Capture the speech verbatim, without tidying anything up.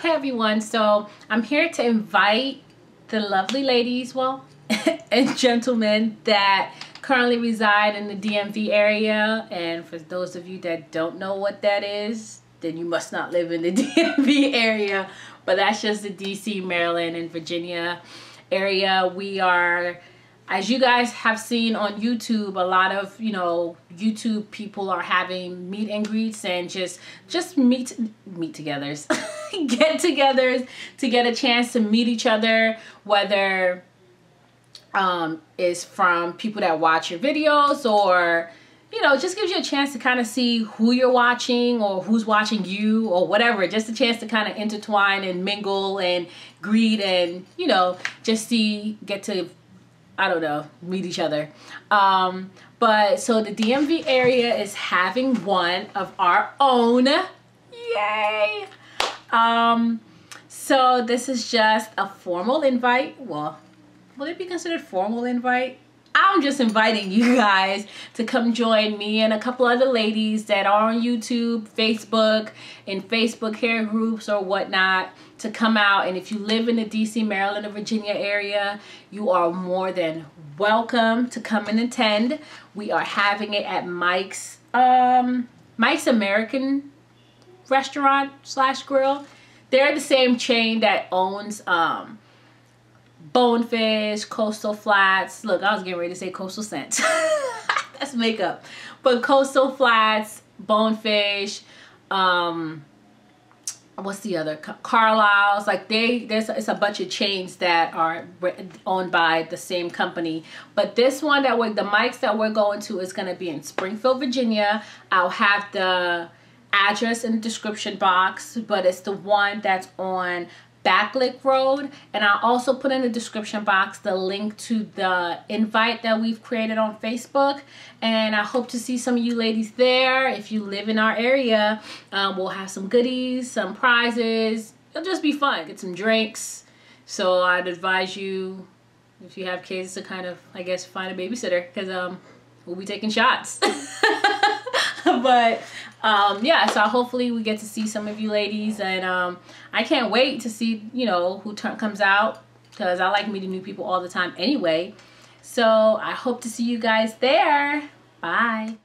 Hey everyone, so I'm here to invite the lovely ladies, well, and gentlemen that currently reside in the D M V area. And for those of you that don't know what that is, then you must not live in the D M V area. But that's just the D C, Maryland, and Virginia area. We are, as you guys have seen on YouTube, a lot of, you know, YouTube people are having meet and greets and just just meet meet togethers. Get togethers to get a chance to meet each other, whether um it's from people that watch your videos, or you know, it just gives you a chance to kind of see who you're watching or who's watching you or whatever. Just a chance to kind of intertwine and mingle and greet and, you know, just see, get to, I don't know, meet each other. Um, but so the D M V area is having one of our own. Yay! Um, so this is just a formal invite. Well, will it be considered formal invite? I'm just inviting you guys to come join me and a couple other ladies that are on YouTube, Facebook, and Facebook hair groups or whatnot to come out. And if you live in the D C, Maryland, or Virginia area, you are more than welcome to come and attend. We are having it at Mike's, um, Mike's American Restaurant/Grill. They're the same chain that owns, um, Bonefish, Coastal Flats. Look, I was getting ready to say Coastal Scent. That's makeup. But Coastal Flats, Bonefish, um, what's the other? Carlisle's. Like they, there's it's a bunch of chains that are owned by the same company. But this one that we're, the mics that we're going to is going to be in Springfield, Virginia. I'll have the address in the description box, but it's the one that's on Backlick Road, and I'll also put in the description box the link to the invite that we've created on Facebook, and I hope to see some of you ladies there. If you live in our area, um, we'll have some goodies, some prizes. It'll just be fun. Get some drinks. So I'd advise you, if you have kids, to kind of, I guess, find a babysitter, because um, we'll be taking shots. But um, yeah, so hopefully we get to see some of you ladies, and um, I can't wait to see, you know, who turn comes out, because I like meeting new people all the time anyway. So I hope to see you guys there. Bye.